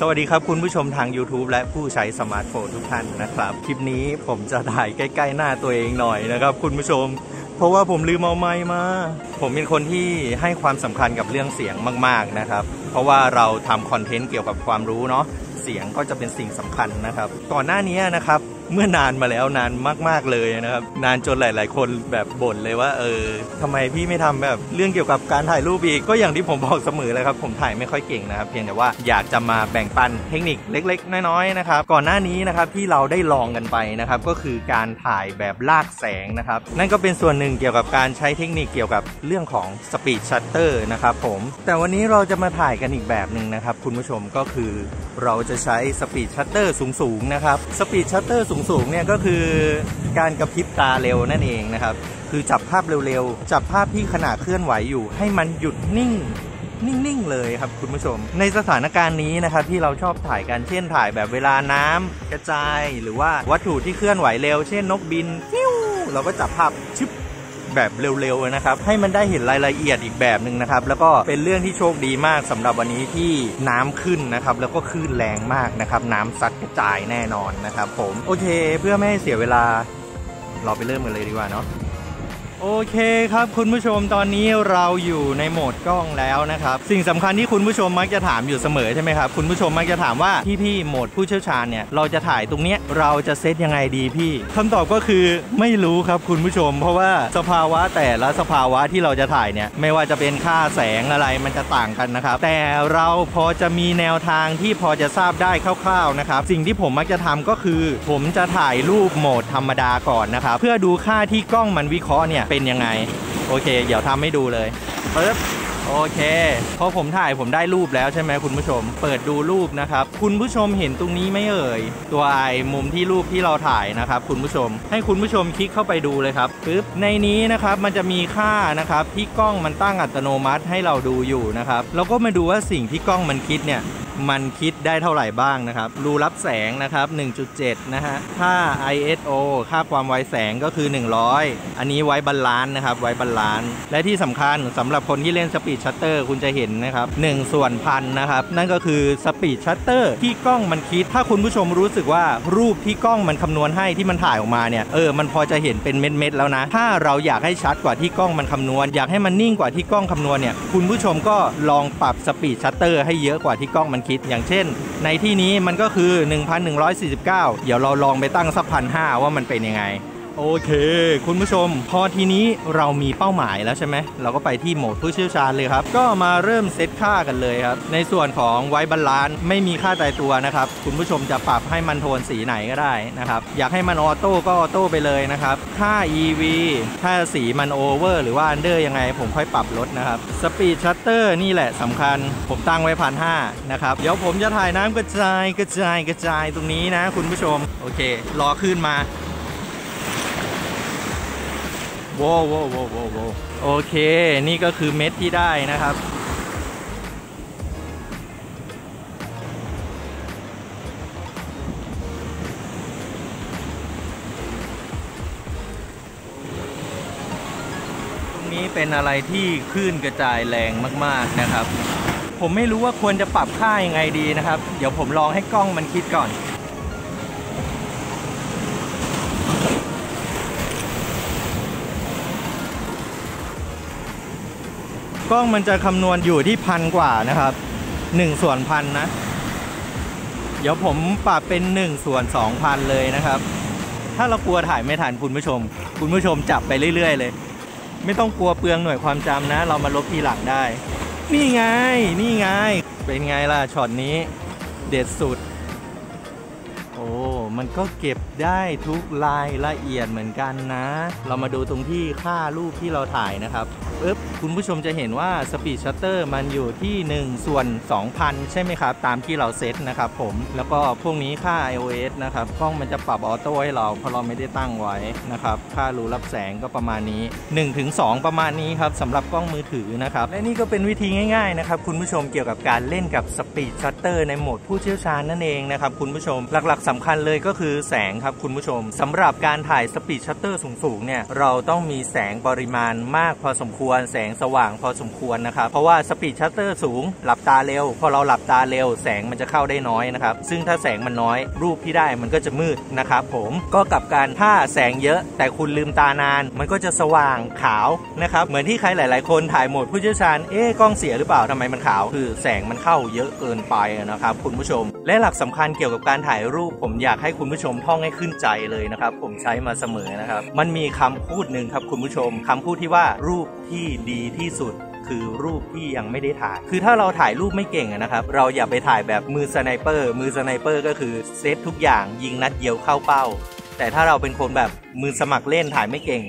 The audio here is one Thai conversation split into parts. สวัสดีครับคุณผู้ชมทาง YouTube และผู้ใช้สมาร์ทโฟนทุกท่านนะครับคลิปนี้ผมจะถ่ายใกล้ๆหน้าตัวเองหน่อยนะครับคุณผู้ชมเพราะว่าผมลืมเอาไมค์มาผมเป็นคนที่ให้ความสำคัญกับเรื่องเสียงมากๆนะครับเพราะว่าเราทำคอนเทนต์เกี่ยวกับความรู้เนาะเสียงก็จะเป็นสิ่งสำคัญนะครับก่อนหน้านี้นะครับเมื่อนานมาแล้วนานมากๆเลยนะครับนานจนหลายๆคนแบบบ่นเลยว่าทำไมพี่ไม่ทำแบบเรื่องเกี่ยวกับการถ่ายรูปอีกก็อย่างที่ผมบอกเสมอเลยครับผมถ่ายไม่ค่อยเก่งนะครับเพียงแต่ว่าอยากจะมาแบ่งปันเทคนิคเล็กๆน้อยๆนะครับก่อนหน้านี้นะครับที่เราได้ลองกันไปนะครับก็คือการถ่ายแบบลากแสงนะครับนั่นก็เป็นส่วนหนึ่งเกี่ยวกับการใช้เทคนิคเกี่ยวกับเรื่องของ Speed Shutter นะครับผมแต่วันนี้เราจะมาถ่ายกันอีกแบบหนึ่งนะครับคุณผู้ชมก็คือเราจะใช้ Speed Shutter สูงๆนะครับ Speed Shutter สูงๆเนี่ยก็คือการกระพริบตาเร็วนั่นเองนะครับคือจับภาพเร็วๆจับภาพที่ขณะเคลื่อนไหวอยู่ให้มันหยุดนิ่งเลยครับคุณผู้ชมในสถานการณ์นี้นะครับที่เราชอบถ่ายกันเช่นถ่ายแบบเวลาน้ำกระจายหรือว่าวัตถุที่เคลื่อนไหวเร็วเช่นนกบินฟิวเราก็จับภาพชึบแบบเร็วๆนะครับให้มันได้เห็นรายละเอียดอีกแบบหนึ่งนะครับแล้วก็เป็นเรื่องที่โชคดีมากสำหรับวันนี้ที่น้ำขึ้นนะครับแล้วก็คลื่นแรงมากนะครับน้ำซัดกระจายแน่นอนนะครับผมโอเคเพื่อไม่ให้เสียเวลาเราไปเริ่มกันเลยดีกว่าเนาะโอเคครับคุณผู้ชมตอนนี้เราอยู่ในโหมดกล้องแล้วนะครับสิ่งสำคัญที่คุณผู้ชมมักจะถามอยู่เสมอใช่ไหมครับคุณผู้ชมมักจะถามว่าพี่โหมดผู้เชี่ยวชาญเนี่ยเราจะถ่ายตรงนี้เราจะเซตยังไงดีพี่คำตอบก็คือไม่รู้ครับคุณผู้ชมเพราะว่าสภาวะแต่ละสภาวะที่เราจะถ่ายเนี่ยไม่ว่าจะเป็นค่าแสงอะไรมันจะต่างกันนะครับแต่เราพอจะมีแนวทางที่พอจะทราบได้คร่าวๆนะครับสิ่งที่ผมมักจะทำก็คือผมจะถ่ายรูปโหมดธรรมดาก่อนนะครับเพื่อดูค่าที่กล้องมันวิเคราะห์เนี่ยเป็นยังไงโอเคเดี๋ยวทำให้ดูเลยปึ๊บโอเคพอผมถ่ายผมได้รูปแล้วใช่ไหมคุณผู้ชมเปิดดูรูปนะครับคุณผู้ชมเห็นตรงนี้ไหมเอ่ยตัวไอ้มุมที่รูปที่เราถ่ายนะครับคุณผู้ชมให้คุณผู้ชมคลิกเข้าไปดูเลยครับปึ๊บในนี้นะครับมันจะมีค่านะครับที่กล้องมันตั้งอัตโนมัติให้เราดูอยู่นะครับเราก็มาดูว่าสิ่งที่กล้องมันคิดเนี่ยมันคิดได้เท่าไหร่บ้างนะครับรูรับแสงนะครับ 1.7 นะฮะค่า ISO ค่าความไวแสงก็คือ100อันนี้ไว้บาลานซ์นะครับไว้บาลานซ์และที่สำคัญสำหรับคนที่เล่น Speed Shutter คุณจะเห็นนะครับ1/1000นะครับนั่นก็คือ Speed Shutter ที่กล้องมันคิดถ้าคุณผู้ชมรู้สึกว่ารูปที่กล้องมันคำนวณให้ที่มันถ่ายออกมาเนี่ยมันพอจะเห็นเป็นเม็ดๆแล้วนะถ้าเราอยากให้ชัดกว่าที่กล้องมันคำนวณอยากให้มันนิ่งกว่าที่กล้องคำนวณเนี่ยคุณผู้ชมก็ลองปรับ Speed Shutter ให้เยอะกว่าที่กล้องมันคิดอย่างเช่นในที่นี้มันก็คือ 1,149 เดี๋ยวเราลองไปตั้งสัก 1,500 ว่ามันเป็นยังไงโอเคคุณผู้ชมพอทีนี้เรามีเป้าหมายแล้วใช่ไหมเราก็ไปที่โหมดผู้เชี่ยวชาญเลยครับก็มาเริ่มเซตค่ากันเลยครับในส่วนของไวบาลานซ์ไม่มีค่าตายตัวนะครับคุณผู้ชมจะปรับให้มันโทนสีไหนก็ได้นะครับอยากให้มันออโต้ก็ออโต้ไปเลยนะครับค่า EV ถ้าสีมันโอเวอร์หรือว่าอันเดอร์ยังไงผมค่อยปรับลดนะครับสปีดชัตเตอร์นี่แหละสำคัญผมตั้งไว้ 1,500 นะครับเดี๋ยวผมจะถ่ายน้ำกระจายตรงนี้นะคุณผู้ชมโอเครอขึ้นมาโว้โอเคนี่ก็คือเม็ดที่ได้นะครับตรงนี้เป็นอะไรที่คลื่นกระจายแรงมากๆนะครับผมไม่รู้ว่าควรจะปรับค่ายังไงดีนะครับเดี๋ยวผมลองให้กล้องมันคิดก่อนกล้องมันจะคำนวณอยู่ที่1,000 กว่านะครับ1/1000นะเดี๋ยวผมปรับเป็น1/2000เลยนะครับถ้าเรากลัวถ่ายไม่ทันคุณผู้ชมจับไปเรื่อยๆเลยไม่ต้องกลัวเปลืองหน่วยความจำนะเรามาลบทีหลังได้นี่ไงเป็นไงล่ะช็อตนี้เด็ดสุดโอ้มันก็เก็บได้ทุกรายละเอียดเหมือนกันนะเรามาดูตรงที่ค่ารูปที่เราถ่ายนะครับคุณผู้ชมจะเห็นว่า Speed Shutter มันอยู่ที่1/2000ใช่ไหมครับตามที่เราเซตนะครับผมแล้วก็พวกนี้ค่า iOS นะครับกล้องมันจะปรับออโต้ให้เราเพราะเราไม่ได้ตั้งไว้นะครับค่ารูรับแสงก็ประมาณนี้ 1-2 ประมาณนี้ครับสำหรับกล้องมือถือนะครับและนี่ก็เป็นวิธีง่ายๆนะครับคุณผู้ชมเกี่ยวกับการเล่นกับ Speed Shutter ในโหมดผู้เชี่ยวชาญนั่นเองนะครับคุณผู้ชมหลักๆสำคัญเลย ก็คือแสงครับคุณผู้ชมสำหรับการถ่ายสปีดชัตเตอร์สูงๆเนี่ยเราต้องมีแสงปริมาณมากพอสมควรแสงสว่างพอสมควรนะครับเพราะว่าสปีดชัตเตอร์สูงหลับตาเร็วพอเราหลับตาเร็วแสงมันจะเข้าได้น้อยนะครับซึ่งถ้าแสงมันน้อยรูปที่ได้มันก็จะมืดนะครับผมก็กลับกันถ้าแสงเยอะแต่คุณลืมตานานมันก็จะสว่างขาวนะครับเหมือนที่ใครหลายๆคนถ่ายโหมดผู้เชี่ยวชาญกล้องเสียหรือเปล่าทำไมมันขาวคือแสงมันเข้าเยอะเกินไปนะครับคุณผู้ชมและหลักสำคัญเกี่ยวกับการถ่ายรูปผมอยากให้คุณผู้ชมท่องให้ขึ้นใจเลยนะครับผมใช้มาเสมอนะครับมันมีคำพูดหนึ่งครับคุณผู้ชมคำพูดที่ว่ารูปที่ดีที่สุดคือรูปที่ยังไม่ได้ถ่ายคือถ้าเราถ่ายรูปไม่เก่งนะครับเราอย่าไปถ่ายแบบมือสไนเปอร์ก็คือเซฟทุกอย่างยิงนัดเดียวเข้าเป้าแต่ถ้าเราเป็นคนแบบมือสมัครเล่นถ่ายไม่เก่ง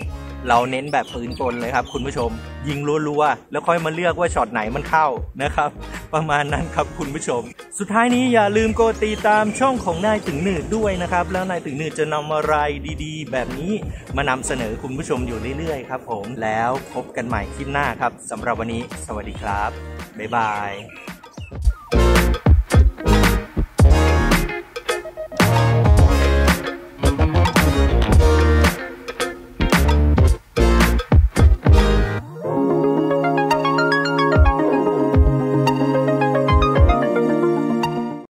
เราเน้นแบบปืนกลเลยครับคุณผู้ชมยิงรัวๆแล้วค่อยมาเลือกว่าช็อตไหนมันเข้านะครับประมาณนั้นครับคุณผู้ชมสุดท้ายนี้อย่าลืมกดติดตามช่องของนายตึงหนืดด้วยนะครับแล้วนายตึงหนืดจะนำอะไรดีๆแบบนี้มานำเสนอคุณผู้ชมอยู่เรื่อยๆครับผมแล้วพบกันใหม่คลิปหน้าครับสำหรับวันนี้สวัสดีครับบ๊ายบาย